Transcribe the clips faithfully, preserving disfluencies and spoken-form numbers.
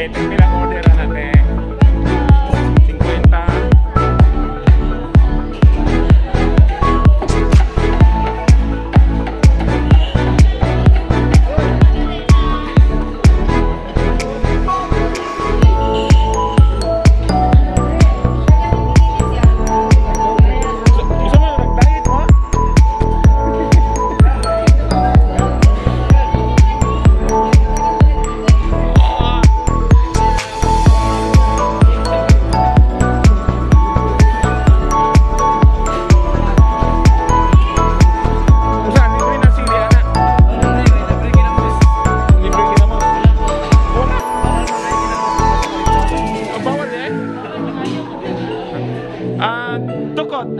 veinte mil ang order natin.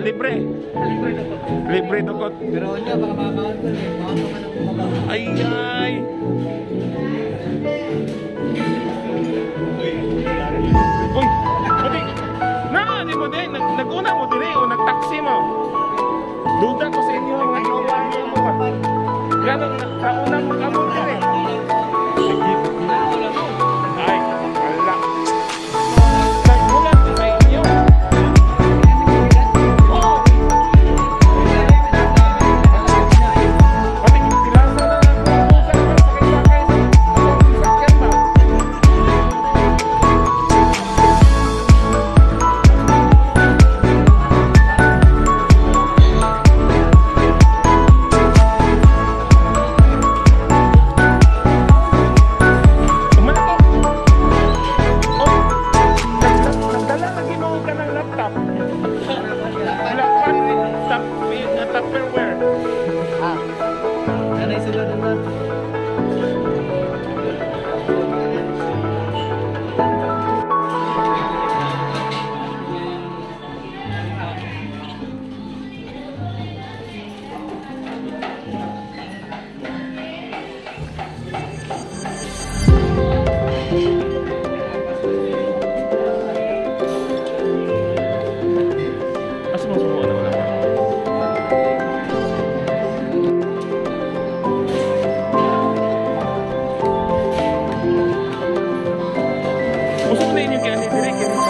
Libre. Libre tukot. Libre tukot. Pero niya baka mabawal ko eh. Ay ay. Uy, buti. Na, di mo din. Nag-una mo din eh. O nag-taxi mo. Duda ko sa inyo. Ganun, kauna mo kamon din eh. Usap na inyo kaya ni Direk.